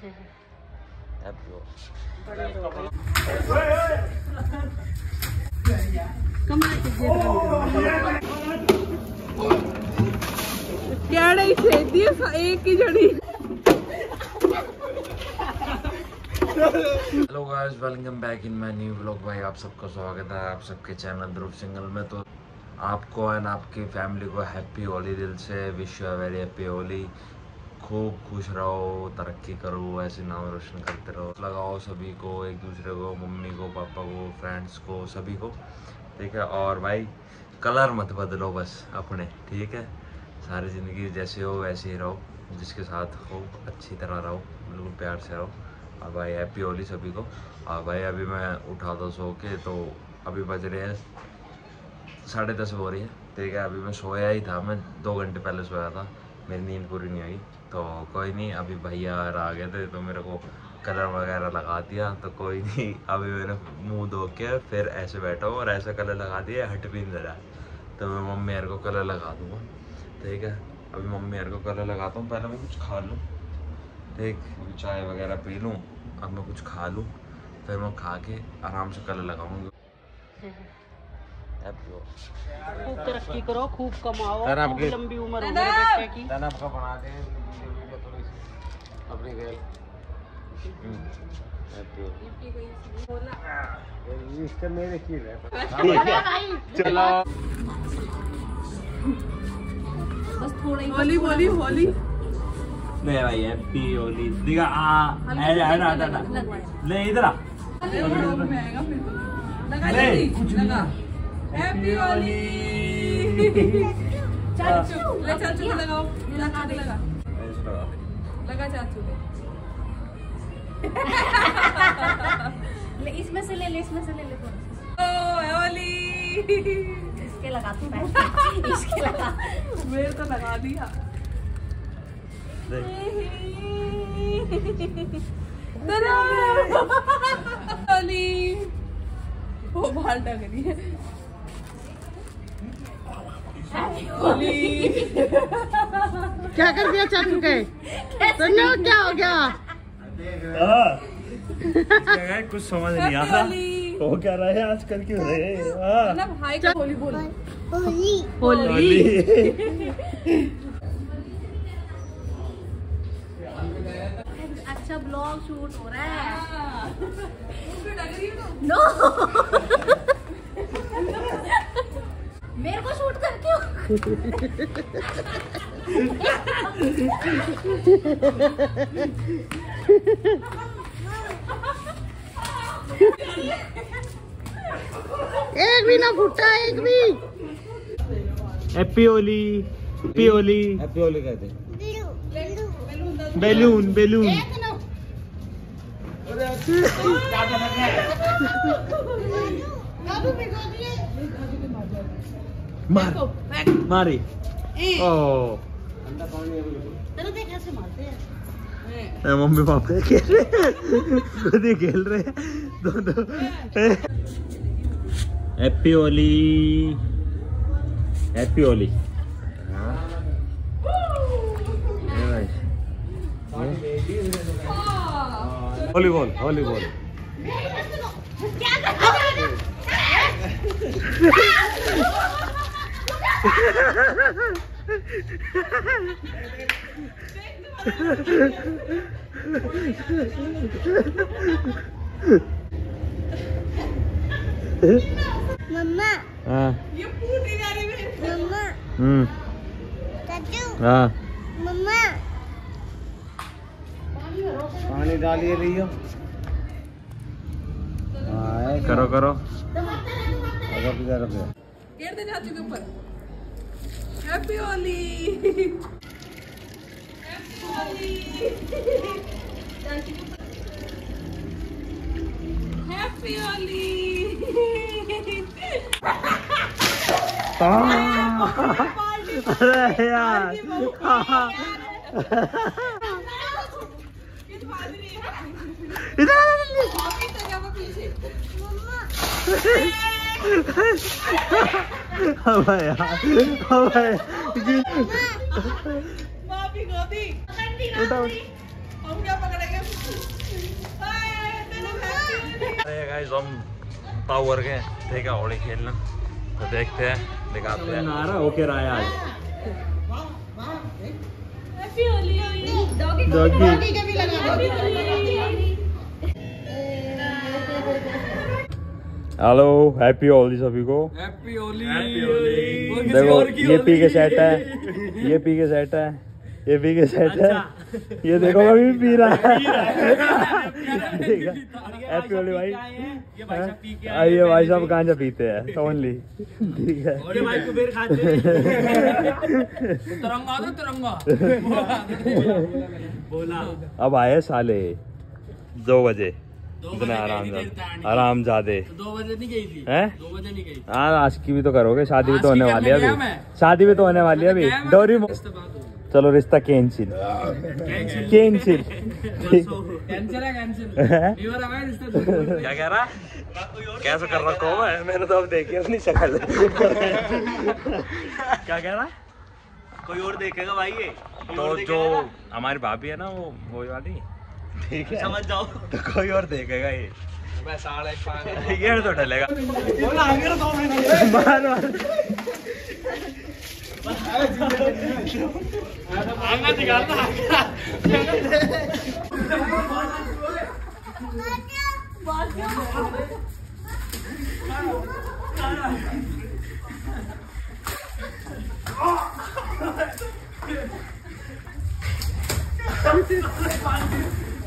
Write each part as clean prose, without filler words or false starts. एक ही जड़ी। Hello guys, welcome back in my new vlog. भाई आप सबका स्वागत है आप सबके चैनल ध्रुव सिंघल में। तो आपको एंड आपकी फैमिली को हैप्पी होली, दिल से wish you a very happy Holi. खूब खुश रहो, तरक्की करो, ऐसे नाम रोशन करते रहो। लगाओ सभी को, एक दूसरे को, मम्मी को, पापा को, फ्रेंड्स को, सभी को, ठीक है। और भाई कलर मत बदलो बस अपने, ठीक है। सारी ज़िंदगी जैसे हो वैसे ही रहो, जिसके साथ हो अच्छी तरह रहो, बिल्कुल प्यार से रहो। और भाई हैप्पी होली सभी को। और भाई अभी मैं उठा था सो के, तो अभी बज रहे हैं 10:30 हो रही है, ठीक है। अभी मैं सोया ही था, मैं 2 घंटे पहले सोया था, मेरी नींद पूरी नहीं आई। तो कोई नहीं, अभी भैया आ गए थे तो मेरे को कलर वगैरह लगा दिया। तो कोई नहीं, अभी मेरे मुंह धो के फिर ऐसे बैठा हूँ और ऐसा कलर लगा दिया, हट भी नहीं रहा। तो मैं मम्मी यार को कलर लगा दूँगा, ठीक है। अभी मम्मी यार को कलर लगाता हूँ, पहले मैं कुछ खा लूँ, ठीक, चाय वगैरह पी लूँ। अब मैं कुछ खा लूँ, फिर मैं खा के आराम से कलर लगाऊँगा। खूब तरक्की करो, खूब कमाओ, लंबी उम्र हो बेटे की। आपका बना दे अपनी गैल। इसका मेरे की चलो बस थोड़ा ही होली होली होली नहीं भाई, हैप्पी होली दिखा। नहीं इधर आ, हैप्पी होली। चाचू चाचू लगाओ, लगा दे, लगा लगा चाचू ले, इसमें से ले ले, इसमें से ले ले। ओ होली, इसके लगा तू, इसके लगा, मेरे तो लगा दिया। होली वो बाल डग रही है। क्या कर दिया चाचू के, क्या हो गया? कुछ समझ नहीं आ रहा, हो क्या रहा है आजकल की होली। होली होली अच्छा ब्लॉग शूट हो रहा है। नो मेरे को शूट करते हो। एक भी ना फूटा, एक भी। Happy Holi, happy Holi, happy Holi कहते हैं। बैलून बैलून मारी। ओ कैसे मारते हैं मम्मी पापा, खेल रहे दोनों। Happy Holi, happy Holi. Volleyball volleyball मम्मा ये पूरी दाढ़ी में। मम्मा चाचू मम्मा पानी डालिए भैया। हाय करो करो, अगर किधर पे गिर दे जाती के ऊपर। Happy Holi, happy Holi. अरे यार गोदी उठा, हम क्या पकड़ेंगे? गाइस हम टावर गए थे क्या होली खेलना, तो देखते हैं दिखाते हैं। नारा होके आया आज डॉगी के भी लगा। हेलो, हैप्पी होली सभी को, हैप्पी होली। देखो ये पी के सेट है, ये पी के सेट है, ये भी के सेट है। ये देखो अभी पी रहा है। ये भाई साहब गांजा पीते हैं ओनली, ठीक है। अब आए साले 2 बजे, इतना आराम जादे। 2 बजे नहीं गई थी, हैं 2 बजे नहीं गई। हाँ आज की भी तो करोगे, शादी भी तो होने वाली है अभी, शादी भी तो होने वाली है अभी। डोरी चलो रिश्ता कैंसिल कैंसिल क्या कह रहा कैसे कर रखा हूँ मैं, मैंने तो अब देखी अपनी शक्ल। क्या कह रहा कोई और देखेगा भाई ये तो, जो हमारी भाभी है ना वो वाली, ठीक है समझ जाओ, तो कोई और देखेगा ये तो डलेगा। गेट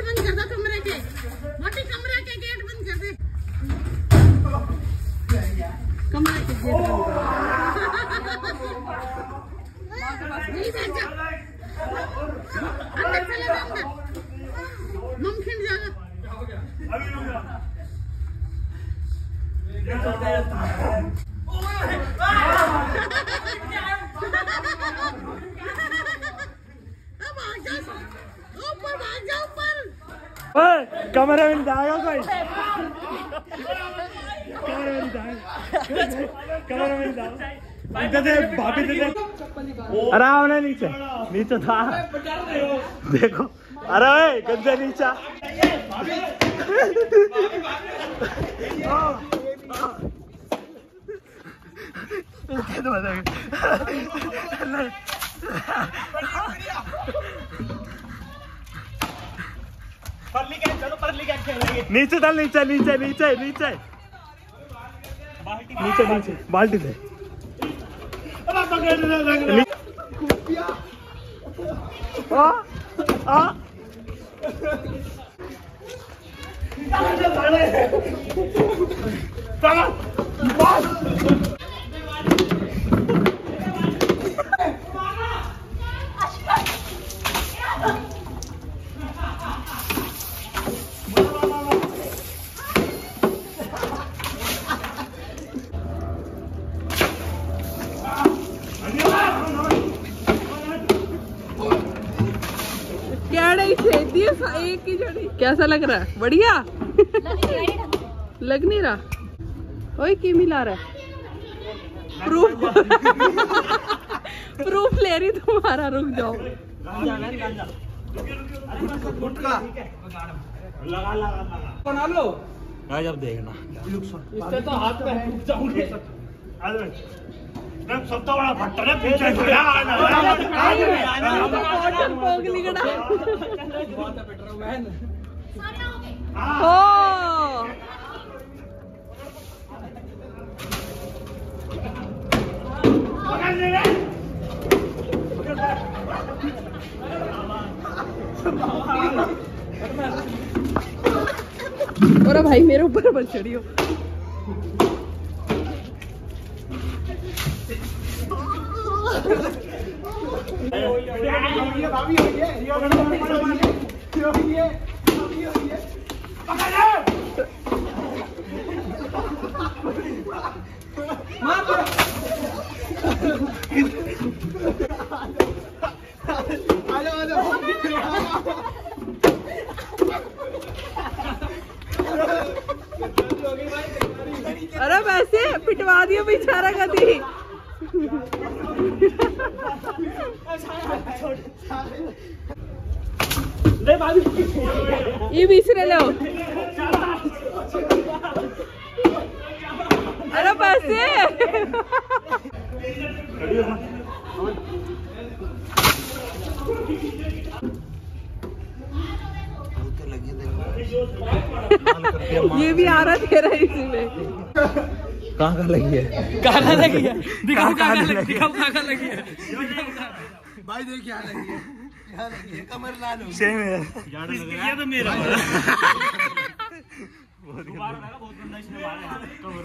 बंद कर दो कमरे के, बाकी कमरे के गेट बंद कर दे, कमरे के गेट नहीं बैठ जा अंदर, चले अंदर मुमकिन जगह। कमरे में जाएगा कोई, कमरे में जाएगा, कमरे में जाओ। अरे आओ ना नीचे, नीचे था देखो। अरे गंजा नीचा नीचे डाल, नीचे नीचे नीचे नीचे नीचे नीचे बाल्टी से। एक ही जोड़ी कैसा लग रहा है, बढ़िया लग नहीं रहा। ओए की मिला रहा है प्रूफ। प्रूफ ले रही तुम्हारा, रुक जाओ। लगा लगा बना लो गाइस, अब देखना इससे तो हाथ में है जाऊंगे। सबसे बड़ा फट्टर है पीछे और भाई मेरे ऊपर बल चढ़ी हो। पिटवा दिया बेचारा कभी। ये बीसरे लो। अरे पैसे ये भी आ रहा तेरा इसी में। कहाँ लगी है? कहाँ लगी है? दिखाओ कहाँ लगी है? भाई देख क्या लगी है? कमर लाल हो। सेम है। किया तो मेरा।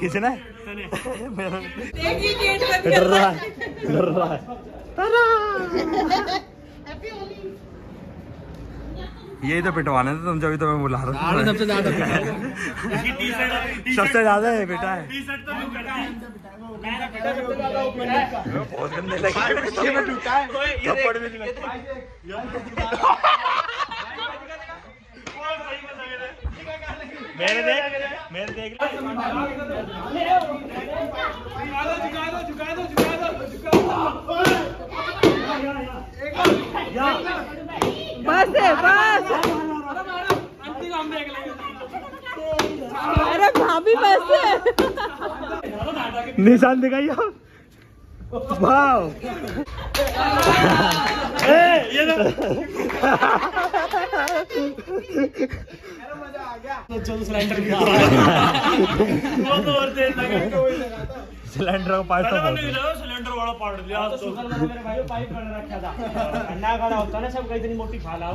किसने? यही तो पिटवाने थे तुम, जब तो मैं बुला रहा हूँ। सबसे ज्यादा है बेटा है। बहुत गंदे लगे मेरे देख बस है बस। अरे भाभी बस है। निशान दिखाइए आप। वाओ सिलेंडर पार्ट वाला पार्ट लिया तो मेरे भाई पाइप रखा था अंडा खड़ा होता ना सब कहीं मोटी फाला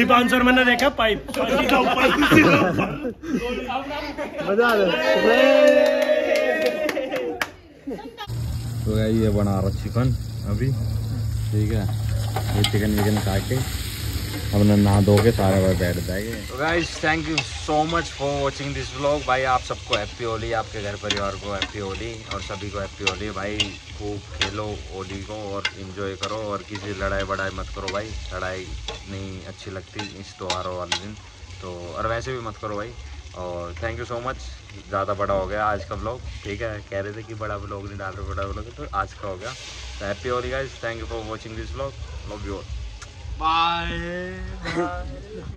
दीपांशर मैंने देखा पाइप मजा आ तो ये बना रहा चिकन अभी ठीक है। ये चिकन विकन खा के हमने नहा धो के सारे बार बैठ जाएंगे। तो guys thank you so much for watching this vlog. भाई आप सबको हैप्पी होली, आपके घर परिवार को हैप्पी होली और सभी को हैप्पी होली। भाई खूब खेलो होली को और इन्जॉय करो और किसी लड़ाई बड़ाई मत करो भाई। लड़ाई नहीं अच्छी लगती इस त्योहारों वाले दिन तो, और वैसे भी मत करो भाई। और थैंक यू सो मच। ज़्यादा बड़ा हो गया आज का व्लॉग ठीक है। कह रहे थे कि बड़ा व्लॉग नहीं डाल रहे बड़ा व्लॉग तो आज का हो गया। तो happy Holi guys, thank you for watching this vlog. Love you all, bye.